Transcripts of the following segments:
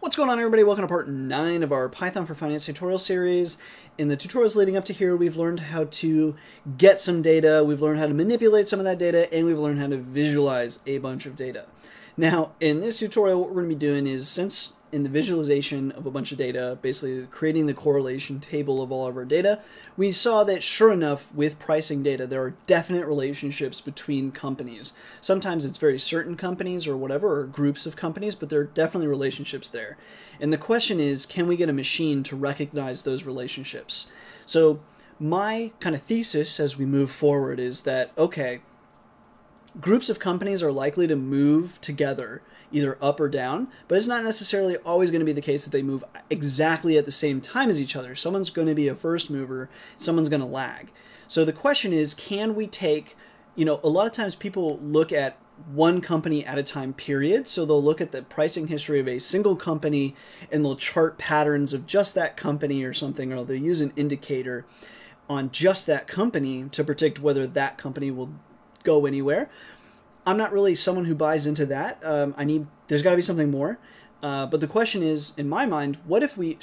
What's going on, everybody? Welcome to part 9 of our Python for Finance tutorial series. In the tutorials leading up to here, we've learned how to get some data, we've learned how to manipulate some of that data, and we've learned how to visualize a bunch of data. Now, in this tutorial, what we're going to be doing is, since in the visualization of a bunch of data, basically creating the correlation table of all of our data, we saw that, sure enough, with pricing data, there are definite relationships between companies. Sometimes it's very certain companies or whatever, or groups of companies, but there are definitely relationships there. And the question is, can we get a machine to recognize those relationships? So my kind of thesis as we move forward is that, okay, groups of companies are likely to move together, either up or down, but it's not necessarily always going to be the case that they move exactly at the same time as each other. Someone's going to be a first mover, someone's going to lag. So the question is, can we take, a lot of times people look at one company at a time period. So they'll look at the pricing history of a single company and they'll chart patterns of just that company or something, or they'll use an indicator on just that company to predict whether that company will go anywhere. I'm not really someone who buys into that. There's got to be something more. But the question is, in my mind, what if we're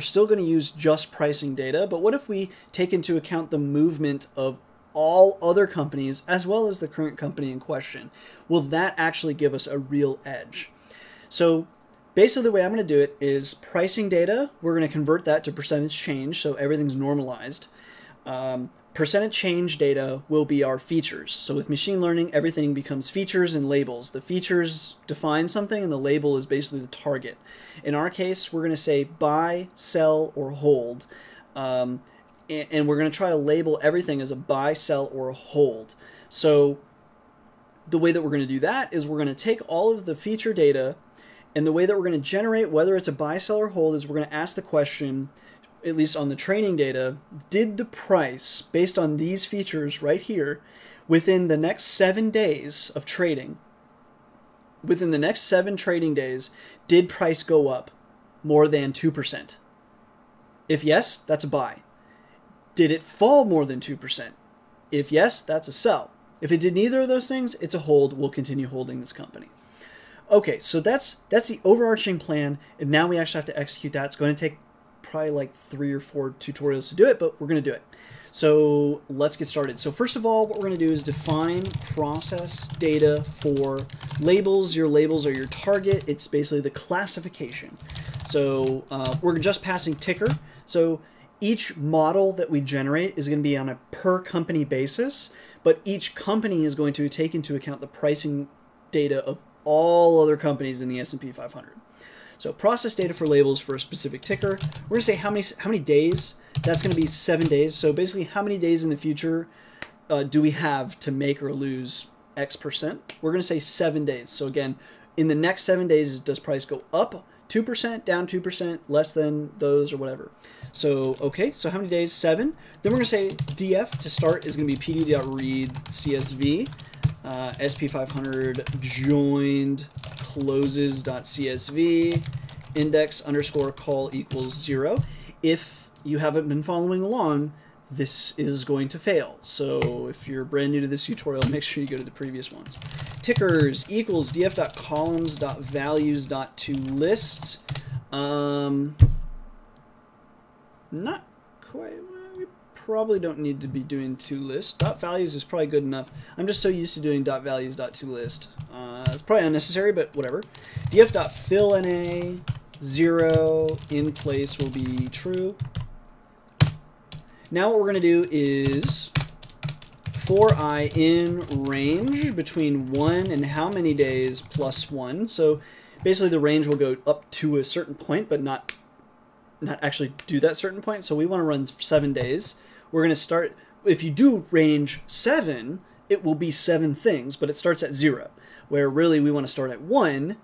still going to use just pricing data, but what if we take into account the movement of all other companies as well as the current company in question? Will that actually give us a real edge? So basically the way I'm going to do it is pricing data, we're going to convert that to percentage change, so everything's normalized. Percentage change data will be our features. So with machine learning, everything becomes features and labels. The features define something and the label is basically the target. In our case, we're going to say buy, sell, or hold. And we're going to try to label everything as a buy, sell, or hold. So the way that we're going to do that is we're going to take all of the feature data, and the way that we're going to generate whether it's a buy, sell, or hold is we're going to ask the question, at least on the training data, did the price based on these features right here within the next 7 days of trading, within the next 7 trading days, did price go up more than 2%? If yes, that's a buy. Did it fall more than 2%? If yes, that's a sell. If it did neither of those things, it's a hold. We'll continue holding this company. Okay, so that's the overarching plan, and now we actually have to execute that. It's going to take probably like 3 or 4 tutorials to do it, but we're going to do it. So let's get started. So first of all, what we're going to do is define process data for labels. Your labels are your target. It's basically the classification. So we're just passing ticker. So each model that we generate is going to be on a per company basis, but each company is going to take into account the pricing data of all other companies in the S&P 500. So process data for labels for a specific ticker. We're gonna say how many days. That's gonna be 7 days. So basically, how many days in the future do we have to make or lose X percent? We're gonna say 7 days. So again, in the next 7 days, does price go up 2%, down 2%, less than those, or whatever? So okay, so how many days? 7. Then we're gonna say df to start is gonna be pd.read csv sp500 joined closes.csv index_call = 0. If you haven't been following along, this is going to fail. So if you're brand new to this tutorial, make sure you go to the previous ones. Tickers equals df.columns.values.toList. Not quite. We probably don't need to be doing toList. .values is probably good enough. I'm just so used to doing .values.toList. It's probably unnecessary, but whatever. df.fillNA 0 in place will be true. Now what we're going to do is for I in range between 1 and how many days plus 1. So basically the range will go up to a certain point, but not actually do that certain point. So we want to run 7 days. We're going to start, if you do range 7, it will be 7 things, but it starts at 0, where really we want to start at 1.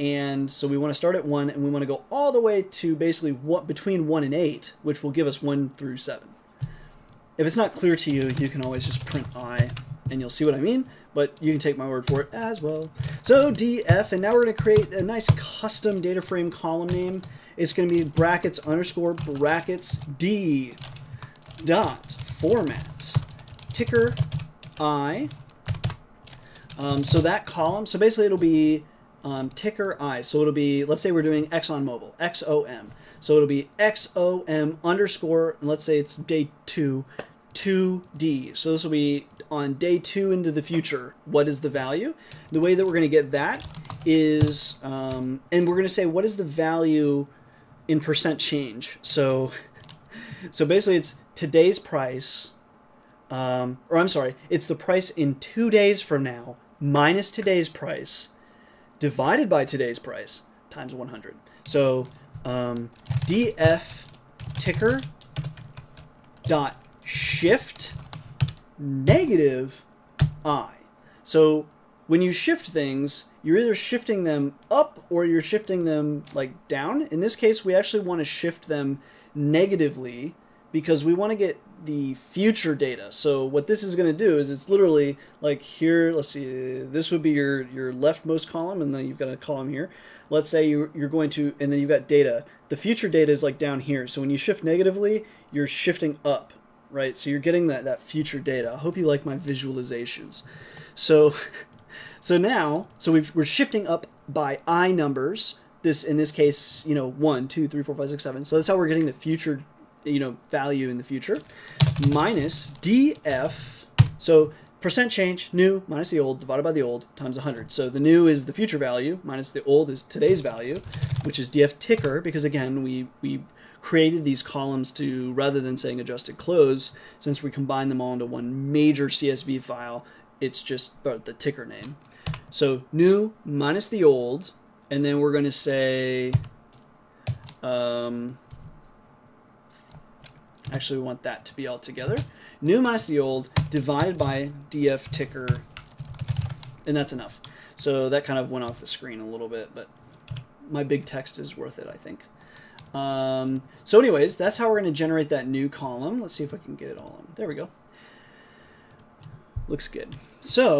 And so we want to start at 1, and we want to go all the way to basically between 1 and 8, which will give us 1 through 7. If it's not clear to you, you can always just print I, and you'll see what I mean, but you can take my word for it as well. So df, and now we're going to create a nice custom data frame column name. It's going to be _brackets d dot format ticker I. So that column, so basically it'll be ticker I. So it'll be, let's say we're doing ExxonMobil, XOM. So it'll be XOM underscore, and let's say it's day 2, 2D. So this will be on day 2 into the future. What is the value? The way that we're going to get that is, and we're going to say, what is the value in percent change? So basically it's today's price, or I'm sorry, it's the price in 2 days from now minus today's price divided by today's price times 100. So DF ticker dot shift negative I. So when you shift things, you're either shifting them up or you're shifting them like down. In this case, we actually want to shift them negatively because we want to get the future data. So what this is going to do is it's literally like here, let's see, this would be your leftmost column, and then you've got a column here. Let's say you're going to, and then you've got data. The future data is like down here. So when you shift negatively, you're shifting up, right? So you're getting that future data. I hope you like my visualizations. So now we're shifting up by I numbers. This, in this case, you know, 1, 2, 3, 4, 5, 6, 7. So that's how we're getting the future, you know, value in the future, minus DF. So percent change, new minus the old, divided by the old, times 100. So the new is the future value, minus the old is today's value, which is DF ticker, because again, we created these columns to, rather than saying adjusted close, since we combine them all into one major CSV file, it's just the ticker name. So new minus the old, and then we're going to say, actually we want that to be all together. New minus the old divided by DF ticker, and that's enough. So that kind of went off the screen a little bit, but my big text is worth it, I think. So anyways, that's how we're going to generate that new column. Let's see if I can get it all in. There we go. Looks good. So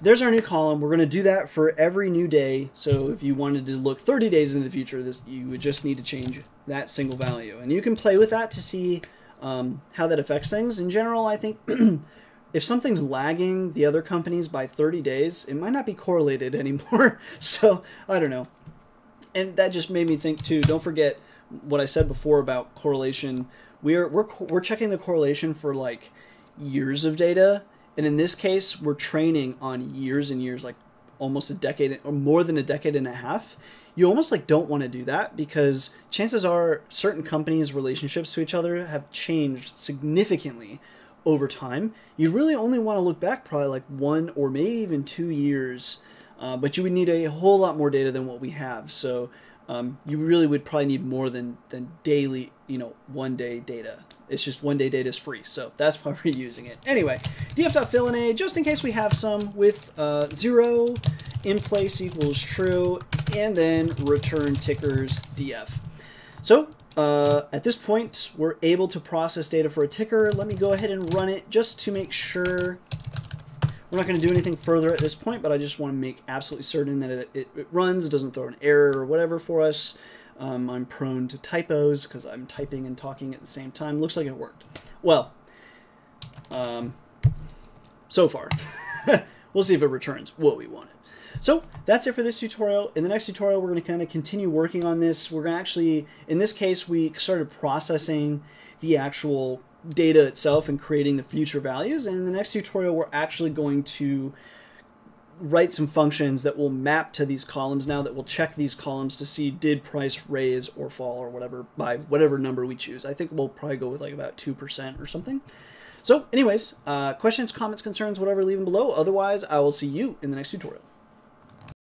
there's our new column. We're going to do that for every new day. So if you wanted to look 30 days into the future, you would just need to change that single value. And you can play with that to see how that affects things. In general, I think if something's lagging the other companies by 30 days, it might not be correlated anymore. So I don't know. And that just made me think too, don't forget what I said before about correlation. We're checking the correlation for like years of data. And in this case, we're training on years and years, like almost a decade or more than a decade and a half. You almost like don't want to do that because chances are certain companies' relationships to each other have changed significantly over time. You really only want to look back probably like 1 or maybe even 2 years, but you would need a whole lot more data than what we have. So you really would probably need more than daily, you know, 1 day data. It's just 1 day data is free, so that's why we're using it. Anyway, df.fill in a, just in case we have some with 0 in place equals true, and then return tickers df. So at this point, we're able to process data for a ticker. Let me go ahead and run it just to make sure. We're not going to do anything further at this point, but I just want to make absolutely certain that it runs, doesn't throw an error or whatever for us. I'm prone to typos because I'm typing and talking at the same time. Looks like it worked. Well, so far. We'll see if it returns what we wanted. So that's it for this tutorial. In the next tutorial, we're going to kind of continue working on this. We're going to actually, in this case, we started processing the actual data itself and creating the future values. And in the next tutorial, we're actually going to write some functions that will map to these columns now, that will check these columns to see did price raise or fall or whatever by whatever number we choose. I think we'll probably go with like about 2% or something. So anyways, questions, comments, concerns, whatever, leave them below. Otherwise, I will see you in the next tutorial.